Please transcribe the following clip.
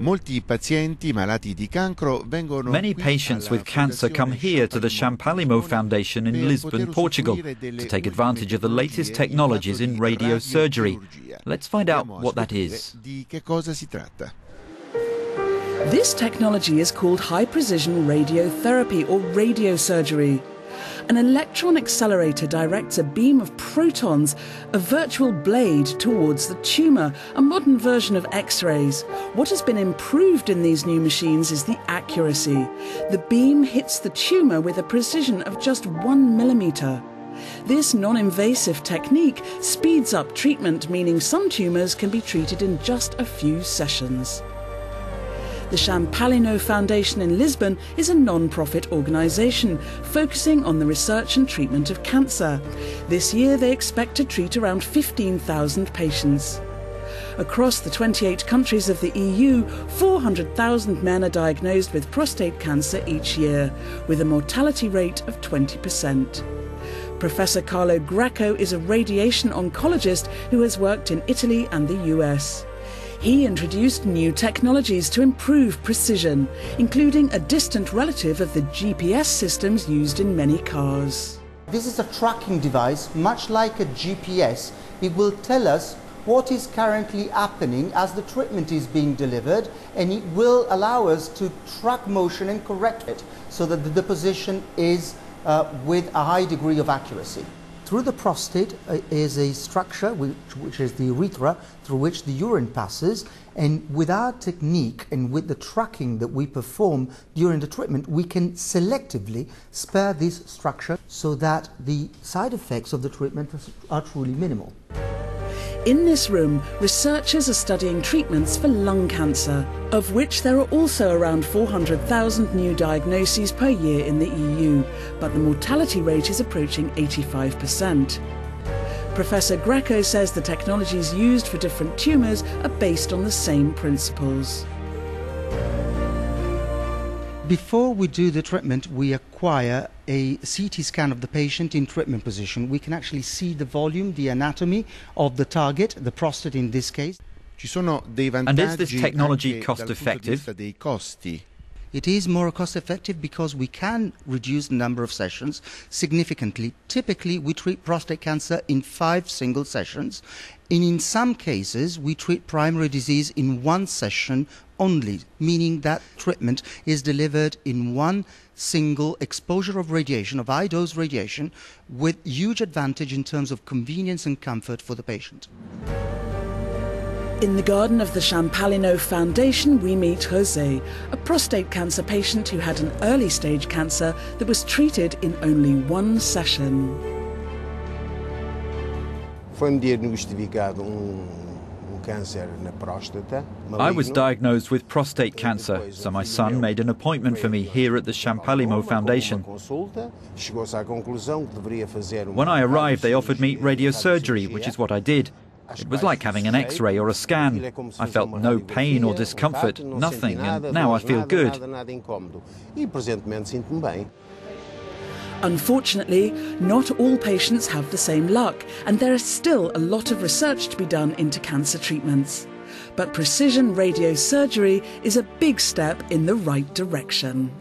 Many patients with cancer come here to the Champalimaud Foundation in Lisbon, Portugal, to take advantage of the latest technologies in radiosurgery. Let's find out what that is. This technology is called high-precision radiotherapy or radiosurgery. An electron accelerator directs a beam of protons, a virtual blade, towards the tumour, a modern version of X-rays. What has been improved in these new machines is the accuracy. The beam hits the tumour with a precision of just 1 millimetre. This non-invasive technique speeds up treatment, meaning some tumours can be treated in just a few sessions. The Champalimaud Foundation in Lisbon is a non-profit organisation focusing on the research and treatment of cancer. This year they expect to treat around 15,000 patients. Across the 28 countries of the EU, 400,000 men are diagnosed with prostate cancer each year, with a mortality rate of 20%. Professor Carlo Greco is a radiation oncologist who has worked in Italy and the US. He introduced new technologies to improve precision, including a distant relative of the GPS systems used in many cars. This is a tracking device, much like a GPS. It will tell us what is currently happening as the treatment is being delivered, and it will allow us to track motion and correct it so that the deposition is with a high degree of accuracy. Through the prostate is a structure which is the urethra, through which the urine passes, and with our technique and with the tracking that we perform during the treatment, we can selectively spare this structure so that the side effects of the treatment are truly minimal. In this room, researchers are studying treatments for lung cancer, of which there are also around 400,000 new diagnoses per year in the EU, but the mortality rate is approaching 85%. Professor Greco says the technologies used for different tumours are based on the same principles. Before we do the treatment, we acquire a CT scan of the patient in treatment position. We can actually see the volume, the anatomy of the target, the prostate in this case. And is this technology cost-effective? It is more cost-effective because we can reduce the number of sessions significantly. Typically, we treat prostate cancer in 5 single sessions, and in some cases, we treat primary disease in 1 session only, meaning that treatment is delivered in 1 single exposure of radiation, of high-dose radiation, with huge advantage in terms of convenience and comfort for the patient. In the garden of the Champalimaud Foundation, we meet José, a prostate cancer patient who had an early-stage cancer that was treated in only 1 session. I was diagnosed with prostate cancer, so my son made an appointment for me here at the Champalimaud Foundation. When I arrived, they offered me radiosurgery, which is what I did. It was like having an X-ray or a scan. I felt no pain or discomfort, nothing, and now I feel good. Unfortunately, not all patients have the same luck, and there is still a lot of research to be done into cancer treatments. But precision radiosurgery is a big step in the right direction.